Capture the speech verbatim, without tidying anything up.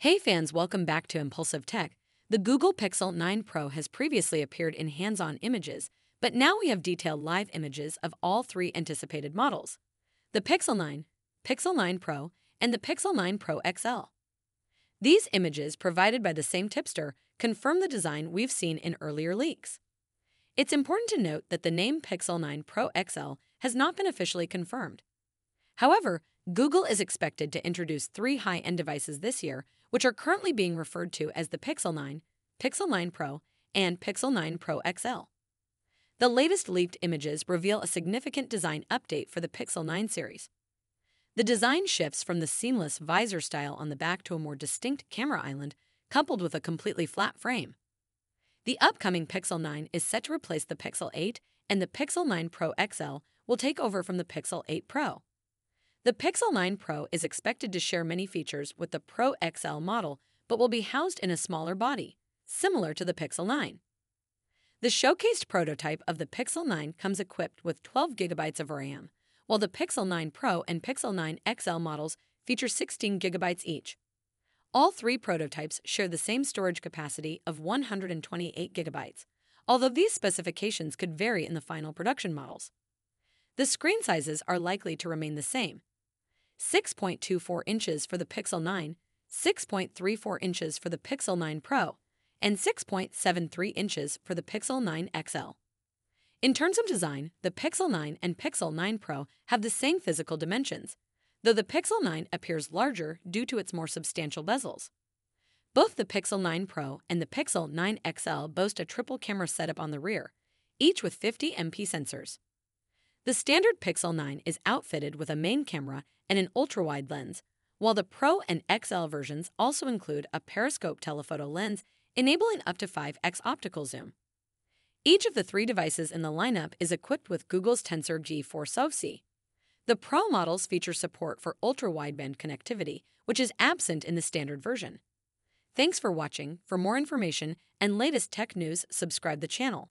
Hey fans, welcome back to Impulsive Tech. The Google Pixel nine Pro has previously appeared in hands-on images, but now we have detailed live images of all three anticipated models: the Pixel nine, Pixel nine Pro, and the Pixel nine Pro X L. These images, provided by the same tipster, confirm the design we've seen in earlier leaks. It's important to note that the name Pixel nine Pro X L has not been officially confirmed. However, Google is expected to introduce three high-end devices this year, which are currently being referred to as the Pixel nine, Pixel nine Pro, and Pixel nine Pro X L. The latest leaked images reveal a significant design update for the Pixel nine series. The design shifts from the seamless visor style on the back to a more distinct camera island, coupled with a completely flat frame. The upcoming Pixel nine is set to replace the Pixel eight, and the Pixel nine Pro X L will take over from the Pixel eight Pro. The Pixel nine Pro is expected to share many features with the Pro X L model, but will be housed in a smaller body, similar to the Pixel nine. The showcased prototype of the Pixel nine comes equipped with twelve gigabytes of RAM, while the Pixel nine Pro and Pixel nine X L models feature sixteen gigabytes each. All three prototypes share the same storage capacity of one hundred twenty-eight gigabytes, although these specifications could vary in the final production models. The screen sizes are likely to remain the same: six point two four inches for the Pixel nine, six point three four inches for the Pixel nine Pro, and six point seven three inches for the Pixel nine X L. In terms of design, the Pixel nine and Pixel nine Pro have the same physical dimensions, though the Pixel nine appears larger due to its more substantial bezels. Both the Pixel nine Pro and the Pixel nine X L boast a triple camera setup on the rear, each with fifty megapixel sensors. The standard Pixel nine is outfitted with a main camera and an ultra-wide lens, while the Pro and X L versions also include a periscope telephoto lens, enabling up to five x optical zoom. Each of the three devices in the lineup is equipped with Google's Tensor G four SoFC. The Pro models feature support for ultra-wideband connectivity, which is absent in the standard version. Thanks for watching. For more information and latest tech news, subscribe the channel.